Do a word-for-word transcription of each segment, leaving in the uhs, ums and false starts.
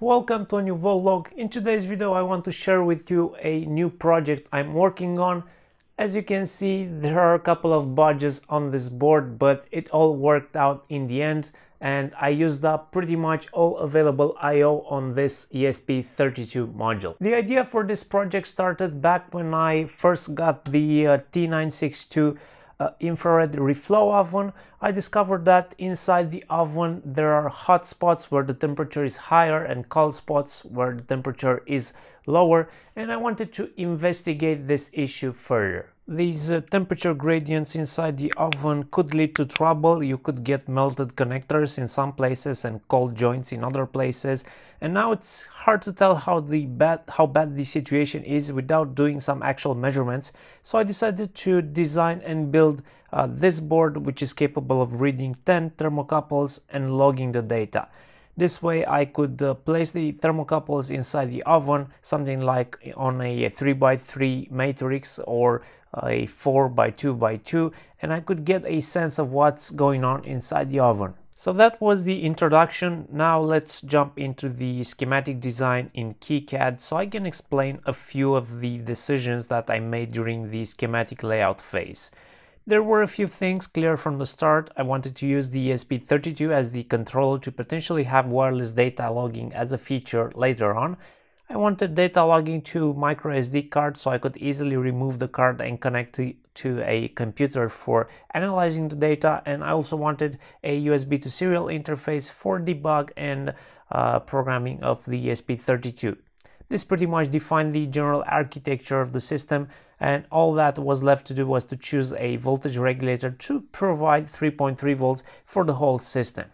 Welcome to a new Voltlog. In today's video I want to share with you a new project I'm working on. As you can see, there are a couple of budgets on this board, but it all worked out in the end and I used up pretty much all available I O on this E S P thirty-two module. The idea for this project started back when I first got the uh, T nine sixty-two Uh, infrared reflow oven. I discovered that inside the oven there are hot spots where the temperature is higher and cold spots where the temperature is lower, and I wanted to investigate this issue further. These uh, temperature gradients inside the oven could lead to trouble. You could get melted connectors in some places and cold joints in other places, and now it's hard to tell how the bad how bad the situation is without doing some actual measurements. So I decided to design and build uh, this board, which is capable of reading ten thermocouples and logging the data. This way I could uh, place the thermocouples inside the oven, something like on a three by three matrix or a four by two by two, and I could get a sense of what's going on inside the oven. So that was the introduction. Now let's jump into the schematic design in KiCad so I can explain a few of the decisions that I made during the schematic layout phase. There were a few things clear from the start. I wanted to use the E S P thirty-two as the controller to potentially have wireless data logging as a feature later on. I wanted data logging to micro S D card so I could easily remove the card and connect to, to a computer for analyzing the data, and I also wanted a U S B to serial interface for debug and uh, programming of the E S P thirty-two. This pretty much defined the general architecture of the system, and all that was left to do was to choose a voltage regulator to provide three point three volts for the whole system.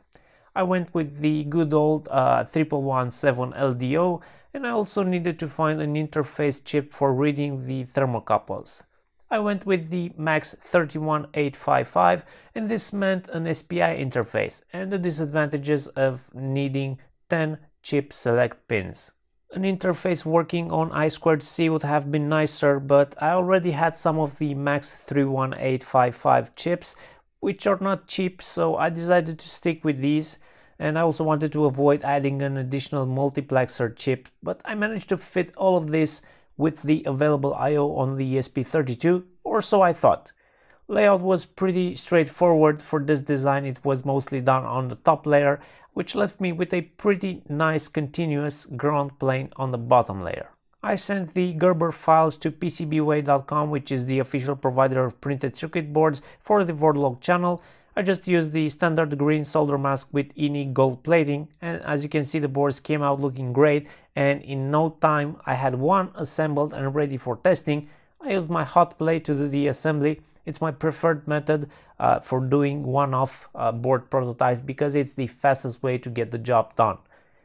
I went with the good old uh, triple one seven L D O, and I also needed to find an interface chip for reading the thermocouples. I went with the max three one eight five five, and this meant an S P I interface and the disadvantages of needing ten chip select pins. An interface working on I squared C would have been nicer, but I already had some of the max three one eight five five chips, which are not cheap, so I decided to stick with these, and I also wanted to avoid adding an additional multiplexer chip, but I managed to fit all of this with the available I O on the E S P thirty-two, or so I thought. Layout was pretty straightforward for this design. It was mostly done on the top layer, which left me with a pretty nice continuous ground plane on the bottom layer. I sent the Gerber files to P C B Way dot com, which is the official provider of printed circuit boards for the Voltlog channel. I just used the standard green solder mask with E N I G gold plating, and as you can see, the boards came out looking great, and in no time I had one assembled and ready for testing. I used my hot plate to do the assembly. It's my preferred method uh, for doing one-off uh, board prototypes because it's the fastest way to get the job done.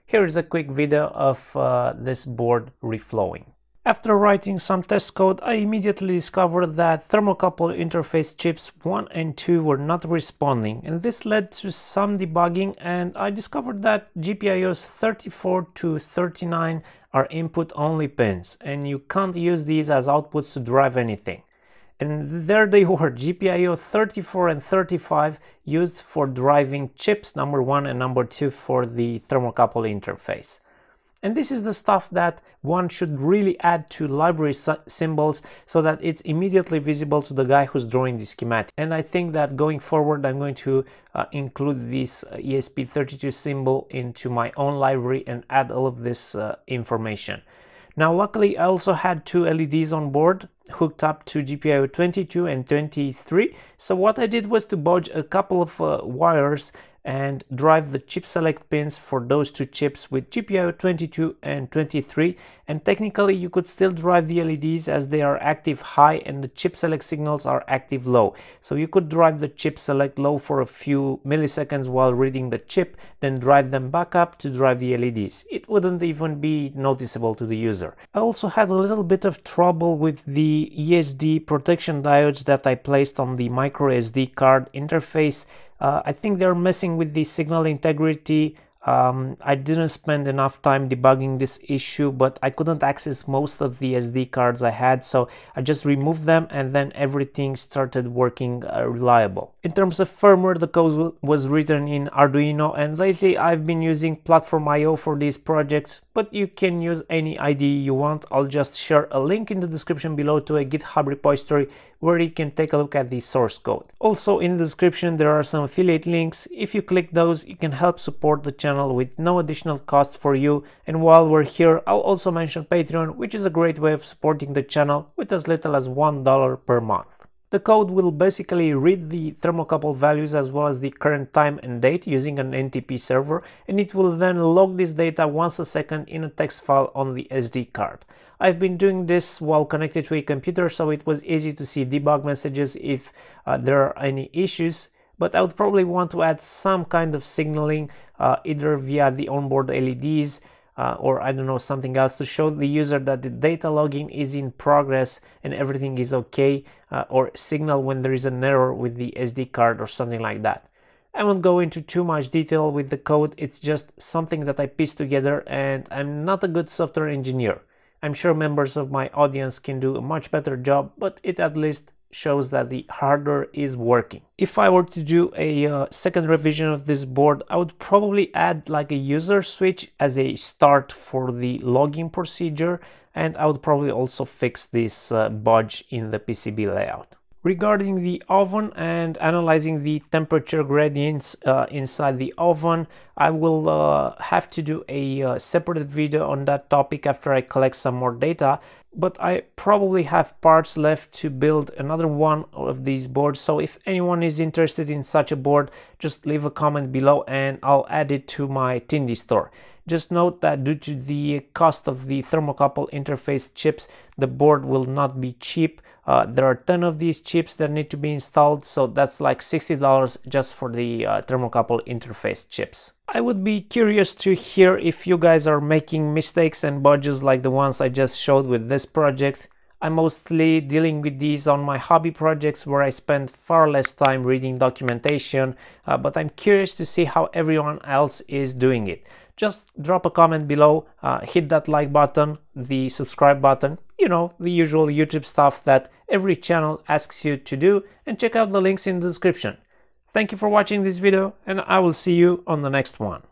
Here is a quick video of uh, this board reflowing. After writing some test code, I immediately discovered that thermocouple interface chips one and two were not responding, and this led to some debugging, and I discovered that G P I Os thirty-four to thirty-nine are input-only pins, and you can't use these as outputs to drive anything. And there they were, G P I O thirty-four and thirty-five, used for driving chips number one and number two for the thermocouple interface. And this is the stuff that one should really add to library symbols so that it's immediately visible to the guy who's drawing the schematic. And I think that going forward I'm going to uh, include this E S P thirty-two symbol into my own library and add all of this uh, information. Now luckily I also had two L E Ds on board hooked up to G P I O twenty-two and twenty-three, so what I did was to bodge a couple of uh, wires and drive the chip select pins for those two chips with G P I O twenty-two and twenty-three, and technically you could still drive the L E Ds as they are active high and the chip select signals are active low, so you could drive the chip select low for a few milliseconds while reading the chip, then drive them back up to drive the L E Ds. It wouldn't even be noticeable to the user. I also had a little bit of trouble with the E S D protection diodes that I placed on the micro S D card interface. Uh, I think they're messing with the signal integrity Um, I didn't spend enough time debugging this issue, but I couldn't access most of the S D cards I had, so I just removed them and then everything started working uh, reliable. In terms of firmware, the code was written in Arduino, and lately I've been using PlatformIO for these projects, but you can use any I D E you want. I'll just share a link in the description below to a GitHub repository where you can take a look at the source code. Also in the description there are some affiliate links. If you click those, you can help support the channel with no additional cost for you. And while we're here, I'll also mention Patreon, which is a great way of supporting the channel with as little as one dollar per month. The code will basically read the thermocouple values as well as the current time and date using an N T P server, and it will then log this data once a second in a text file on the S D card. I've been doing this while connected to a computer, so it was easy to see debug messages if uh, there are any issues. But I would probably want to add some kind of signaling, uh, either via the onboard L E Ds uh, or I don't know, something else to show the user that the data logging is in progress and everything is okay, uh, or signal when there is an error with the S D card or something like that. I won't go into too much detail with the code, it's just something that I pieced together, and I'm not a good software engineer. I'm sure members of my audience can do a much better job, but it at least shows that the hardware is working. If I were to do a uh, second revision of this board, I would probably add like a user switch as a start for the login procedure, and I would probably also fix this uh, budge in the P C B layout. Regarding the oven and analyzing the temperature gradients uh, inside the oven, I will uh, have to do a uh, separate video on that topic after I collect some more data, but I probably have parts left to build another one of these boards, so if anyone is interested in such a board, just leave a comment below and I'll add it to my Tindie store. Just note that due to the cost of the thermocouple interface chips, the board will not be cheap. Uh, there are ten of these chips that need to be installed, so that's like sixty dollars just for the uh, thermocouple interface chips. I would be curious to hear if you guys are making mistakes and budges like the ones I just showed with this project. I'm mostly dealing with these on my hobby projects where I spend far less time reading documentation, uh, but I'm curious to see how everyone else is doing it. Just drop a comment below, uh, hit that like button, the subscribe button, you know, the usual YouTube stuff that every channel asks you to do, and check out the links in the description. Thank you for watching this video, and I will see you on the next one.